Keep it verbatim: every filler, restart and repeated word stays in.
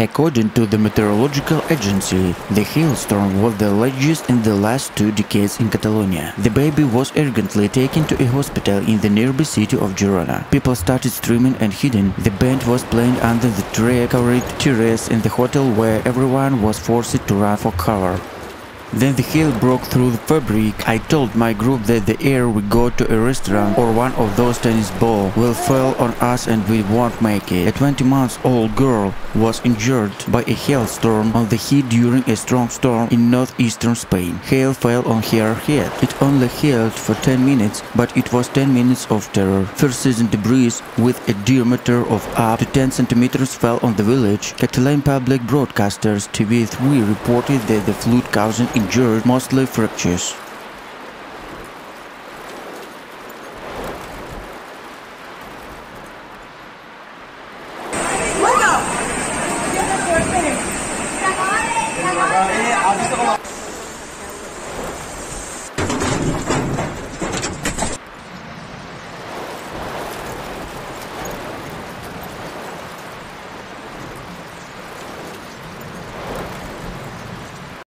According to the meteorological agency, the hailstorm was the largest in the last two decades in Catalonia. The baby was urgently taken to a hospital in the nearby city of Girona. People started screaming and hiding. The band was playing under the tree-covered terrace in the hotel, where everyone was forced to run for cover. Then the hail broke through the fabric. I told my group that the air we go to a restaurant or one of those tennis balls will fall on us and we won't make it. A twenty month old girl was injured by a hailstorm on the head during a strong storm in northeastern Spain. Hail fell on her head. It only hailed for ten minutes, but it was ten minutes of terror. First season debris with a diameter of up to ten centimeters fell on the village. Catalan public broadcasters T V three reported that the flood caused injured, mostly fractures.